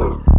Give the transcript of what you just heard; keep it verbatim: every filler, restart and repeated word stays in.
Never.